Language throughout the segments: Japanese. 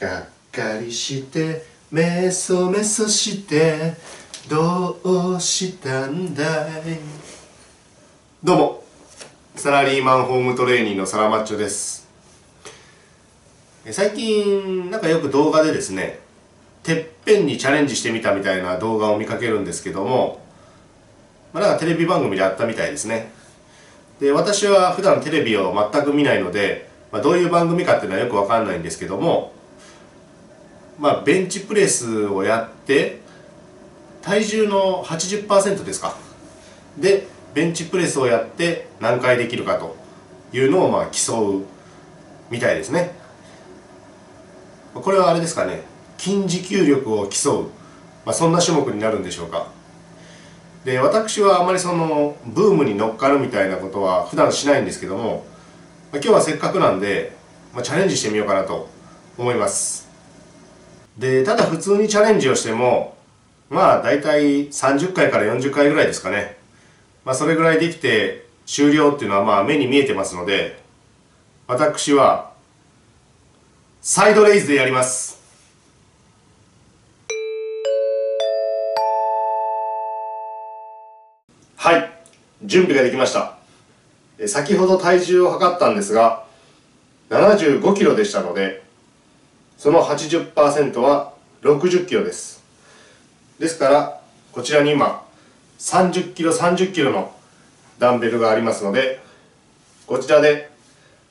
がっかりしてメソメソしてどうしたんだい。どうもサラリーマンホームトレーニーのサラマッチョです。最近なんかよく動画でですね、てっぺんにチャレンジしてみたみたいな動画を見かけるんですけども、なんかテレビ番組であったみたいですね。で、私は普段テレビを全く見ないので、どういう番組かっていうのはよくわかんないんですけども、ベンチプレスをやって体重の 80% ですかでベンチプレスをやって何回できるかというのを競うみたいですね。これはあれですかね、筋持久力を競う、そんな種目になるんでしょうか。で、私はあまりそのブームに乗っかるみたいなことは普段しないんですけども、今日はせっかくなんで、チャレンジしてみようかなと思います。で、ただ普通にチャレンジをしても大体30回から40回ぐらいですかね、それぐらいできて終了っていうのは目に見えてますので、私はサイドレイズでやります。はい、準備ができました。先ほど体重を測ったんですが、75キロでしたので、その 80% は60キロです。ですから、こちらに今、30キロ、30キロのダンベルがありますので、こちらで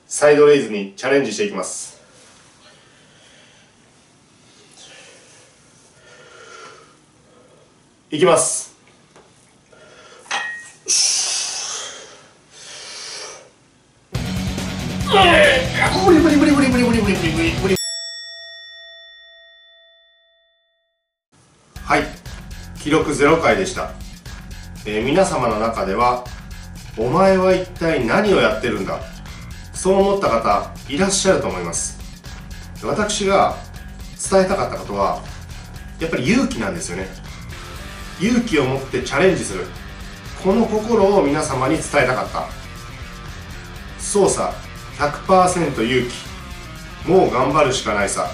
サイドレイズにチャレンジしていきます。いきます。無理。はい、記録0回でした。皆様の中ではお前は一体何をやってるんだ、そう思った方いらっしゃると思います。私が伝えたかったことはやっぱり勇気なんですよね。勇気を持ってチャレンジする、この心を皆様に伝えたかった。操作 100% 勇気、もう頑張るしかないさ。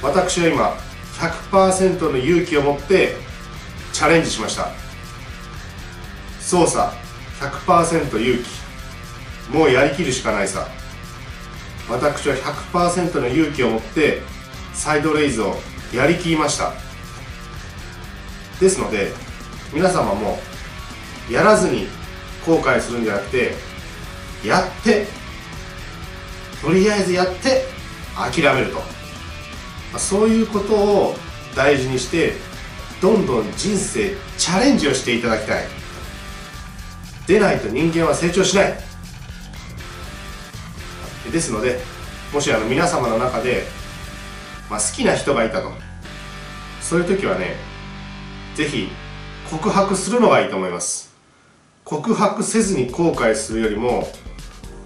私は今 100% の勇気を持ってチャレンジしました。操作 100% 勇気、もうやりきるしかないさ。私は 100% の勇気を持ってサイドレイズをやりきりました。ですので皆様もやらずに後悔するんじゃなくて、やってとりあえずやって諦めると、そういうことを大事にしてどんどん人生チャレンジをしていただきたい。でないと人間は成長しないですので、もし皆様の中で、好きな人がいたと、そういう時はね、ぜひ告白するのがいいと思います。告白せずに後悔するよりも、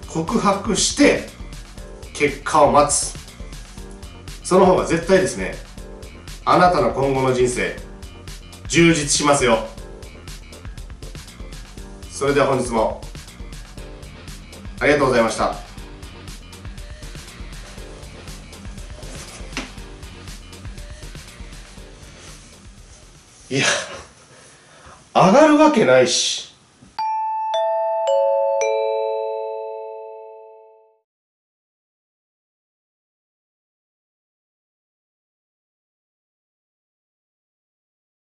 告白して結果を待つ、その方が絶対ですね、あなたの今後の人生充実しますよ。それでは本日もありがとうございました。いや、上がるわけないし。